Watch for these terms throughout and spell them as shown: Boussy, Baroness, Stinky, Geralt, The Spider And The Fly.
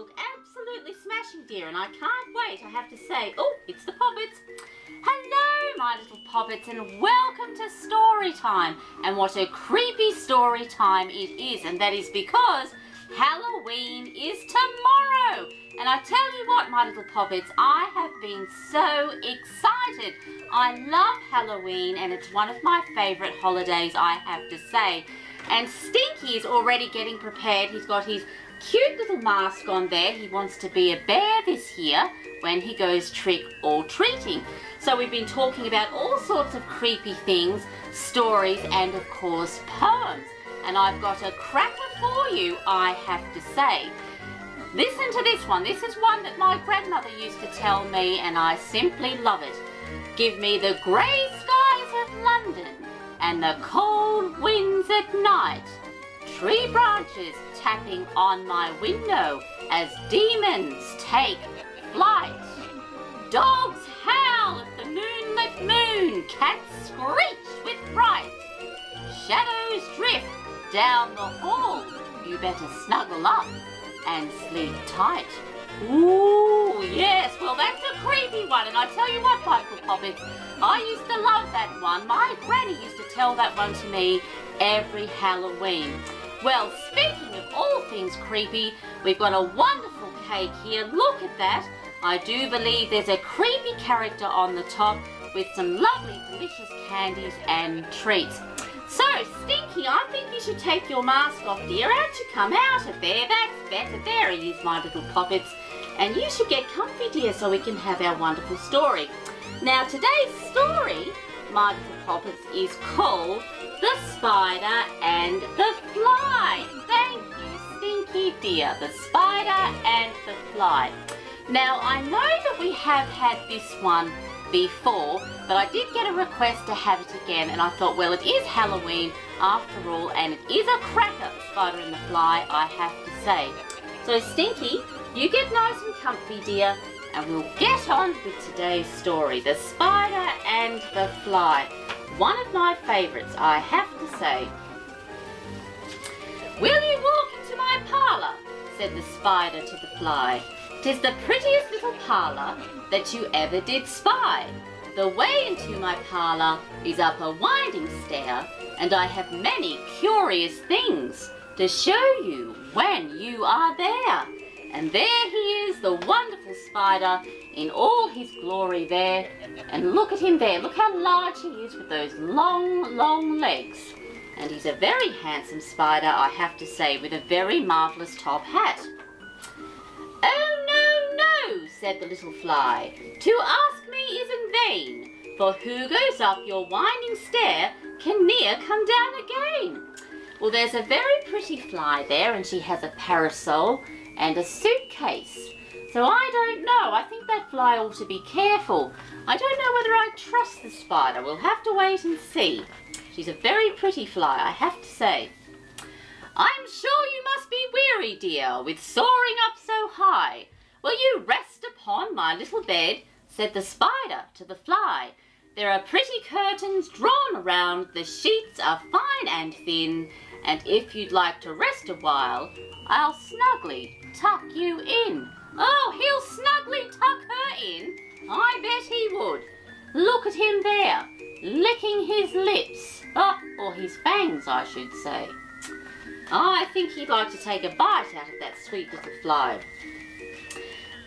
look absolutely smashing, dear, and I can't wait, I have to say. Oh, it's the Poppets. Hello, my little Poppets, and welcome to story time. And what a creepy story time it is, and that is because Halloween is tomorrow. And I tell you what, my little Poppets, I have been so excited. I love Halloween, and it's one of my favourite holidays, I have to say. And Stinky is already getting prepared. He's got his cute little mask on there. He wants to be a bear this year when he goes trick or treating. So we've been talking about all sorts of creepy things, stories, and of course poems. And I've got a cracker for you, I have to say. Listen to this one. This is one that my grandmother used to tell me, and I simply love it. Give me the grey skies of London and the cold winds at night, tree branches tapping on my window as demons take flight. Dogs howl at the moonlit moon, cats screech with fright. Shadows drift down the hall, you better snuggle up and sleep tight. Ooh, yes, well that's a creepy one, and I tell you what, my little Poppets, I used to love that one. My granny used to tell that one to me every Halloween. Well, speaking of all things creepy, we've got a wonderful cake here. Look at that. I do believe there's a creepy character on the top with some lovely, delicious candies and treats. So, Stinky, I think you should take your mask off, dear. Out you come, out of there. That's better. There he is, my little Poppets. And you should get comfy, dear, so we can have our wonderful story. Now, today's story, my little Poppets, is called The Spider and the Fly. Thank you, Stinky dear. The Spider and the Fly. Now, I know that we have had this one before, but I did get a request to have it again, and I thought, well, it is Halloween after all, and it is a cracker, The Spider and the Fly, I have to say. So, Stinky, you get nice and comfy, dear, and we'll get on with today's story, The Spider and the Fly. One of my favourites, I have to say. Will you walk into my parlour? Said the spider to the fly. 'Tis the prettiest little parlour that you ever did spy. The way into my parlour is up a winding stair, and I have many curious things to show you when you are there. And there he is, the wonderful spider, in all his glory there. And look at him there. Look how large he is with those long, long legs. And he's a very handsome spider, I have to say, with a very marvellous top hat. Oh, no, no, said the little fly. To ask me is in vain, for who goes up your winding stair can ne'er come down again. Well, there's a very pretty fly there, and she has a parasol and a suitcase. So I don't know. I think that fly ought to be careful. I don't know whether I trust the spider. We'll have to wait and see. She's a very pretty fly, I have to say. I'm sure you must be weary, dear, with soaring up so high. Will you rest upon my little bed? Said the spider to the fly. There are pretty curtains drawn around. The sheets are fine and thin. And if you'd like to rest a while, I'll snugly tuck you in. Oh, he'll snugly tuck her in. I bet he would. Look at him there, licking his lips. Oh, or his fangs, I should say. I think he'd like to take a bite out of that sweet little fly.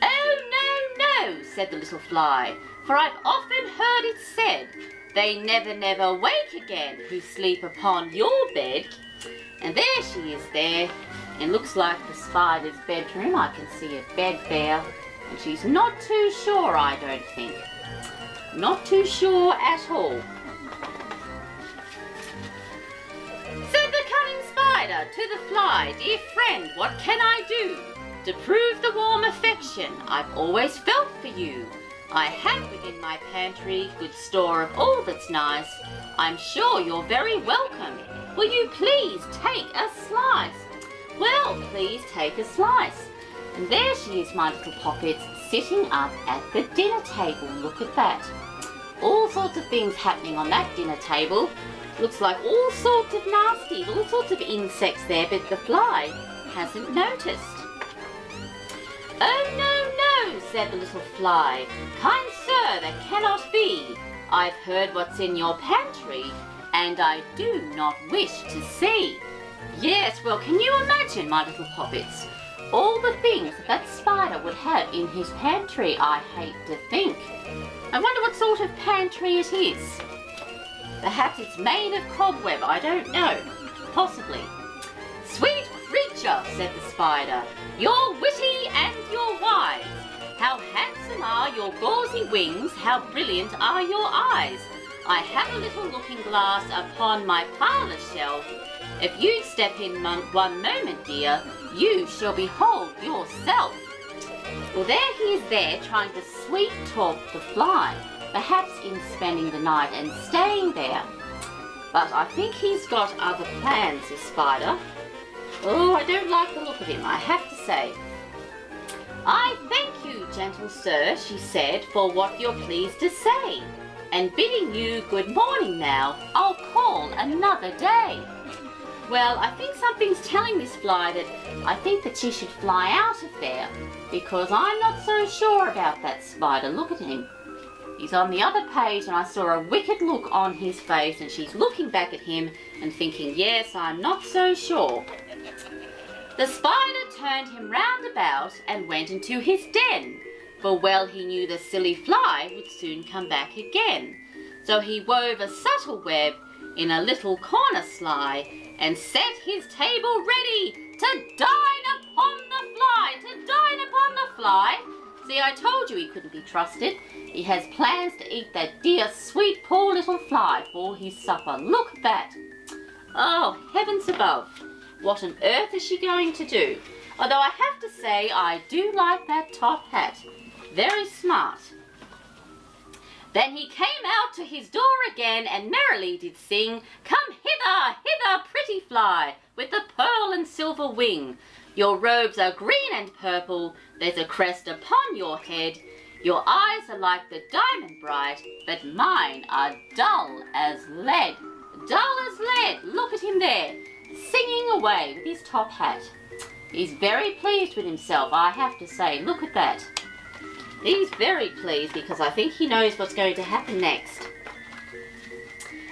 Oh, no, no, said the little fly, for I've often heard it said, they never, never wake again who sleep upon your bed. And there she is there. It looks like the spider's bedroom. I can see a bed there. And she's not too sure, I don't think. Not too sure at all. Said the cunning spider to the fly, dear friend, what can I do to prove the warm affection I've always felt for you? I have within my pantry good store of all that's nice. I'm sure you're very welcome. Will you please take a slice? Well, please take a slice. And there she is, my little Poppets, sitting up at the dinner table. Look at that. All sorts of things happening on that dinner table. Looks like all sorts of nasty, all sorts of insects there, but the fly hasn't noticed. "Oh, no, no," said the little fly. "Kind sir, that cannot be. I've heard what's in your pantry, and I do not wish to see." Yes, well, can you imagine, my little poppets, all the things that spider would have in his pantry? I hate to think. I wonder what sort of pantry it is. Perhaps it's made of cobweb, I don't know. Possibly. "Sweet creature," said the spider, "you're witty and you're wise. How handsome are your gauzy wings, how brilliant are your eyes. I have a little looking glass upon my parlour shelf. If you'd step in one moment, dear, you shall behold yourself." Well, there he is there, trying to sweet talk the fly, perhaps in spending the night and staying there. But I think he's got other plans, this spider. Oh, I don't like the look of him, I have to say. "I thank you, gentle sir," she said, "for what you're pleased to say. And bidding you good morning now, I'll call another day." Well, I think something's telling this fly that I think that she should fly out of there, because I'm not so sure about that spider. Look at him. He's on the other page, and I saw a wicked look on his face, and she's looking back at him and thinking, yes, I'm not so sure. The spider turned him round about and went into his den, for well he knew the silly fly would soon come back again. So he wove a subtle web in a little corner sly, and set his table ready to dine upon the fly, to dine upon the fly. See, I told you he couldn't be trusted. He has plans to eat that dear, sweet, poor little fly for his supper. Look at that. Oh, heavens above. What on earth is she going to do? Although I have to say, I do like that top hat. Very smart. Then he came out to his door again, and merrily did sing, "Come hither, hither, pretty fly, with the pearl and silver wing. Your robes are green and purple, there's a crest upon your head. Your eyes are like the diamond bright, but mine are dull as lead." Dull as lead! Look at him there, singing away with his top hat. He's very pleased with himself, I have to say. Look at that. He's very pleased, because I think he knows what's going to happen next.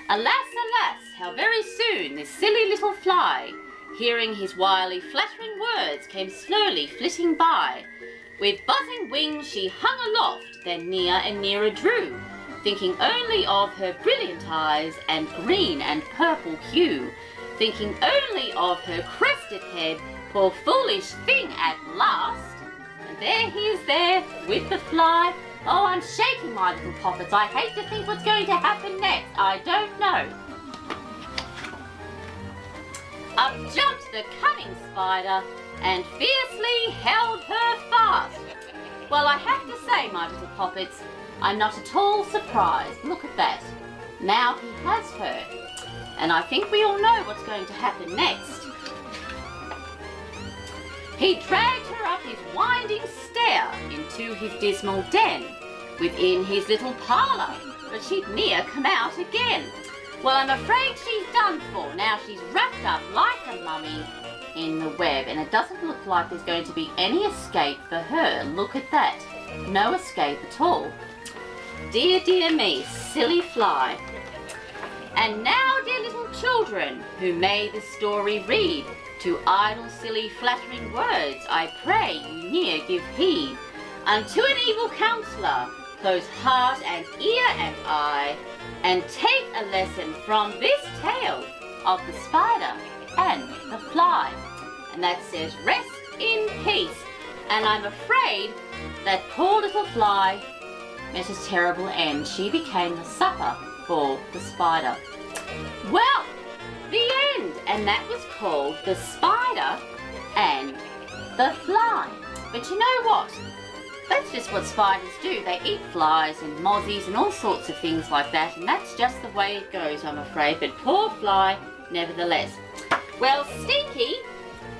Alas, alas, how very soon this silly little fly, hearing his wily flattering words, came slowly flitting by. With buzzing wings she hung aloft, then near and nearer drew, thinking only of her brilliant eyes and green and purple hue, thinking only of her crested head, poor foolish thing at last. There he is there, with the fly. Oh, I'm shaking my little poppets. I hate to think what's going to happen next. I don't know. Up jumped the cunning spider and fiercely held her fast. Well, I have to say, my little poppets, I'm not at all surprised. Look at that. Now he has her. And I think we all know what's going to happen next. He dragged her up his winding stair into his dismal den, within his little parlour, but she'd near come out again. Well, I'm afraid she's done for. Now she's wrapped up like a mummy in the web, and it doesn't look like there's going to be any escape for her. Look at that. No escape at all. Dear, dear me, silly fly. And now, dear little children, who may this story read, to idle, silly, flattering words, I pray you ne'er give heed. Unto an evil counsellor, close heart and ear and eye, and take a lesson from this tale of the spider and the fly. And that says, rest in peace. And I'm afraid that poor little fly met a terrible end. She became the supper for the spider. Well, the end, and that was called The Spider and the Fly. But you know what? That's just what spiders do. They eat flies and mozzies and all sorts of things like that, and that's just the way it goes, I'm afraid. But poor fly, nevertheless. Well, Stinky,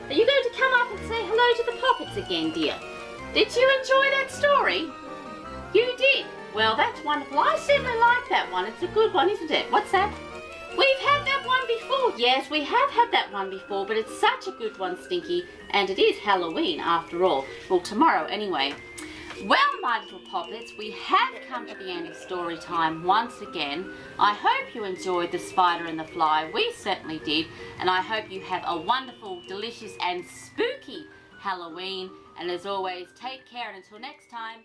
are you going to come up and say hello to the poppets again, dear? Did you enjoy that story? You did. Well, that's wonderful. I certainly like that one. It's a good one, isn't it? What's that? We've had that one before. Oh yes, we have had that one before, but it's such a good one, Stinky, and it is Halloween after all. Well, tomorrow anyway. Well, my little poppets, we have come to the end of story time once again. I hope you enjoyed The Spider and the Fly. We certainly did, and I hope you have a wonderful, delicious and spooky Halloween. And as always, take care, and until next time.